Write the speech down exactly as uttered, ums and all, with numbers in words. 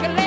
que le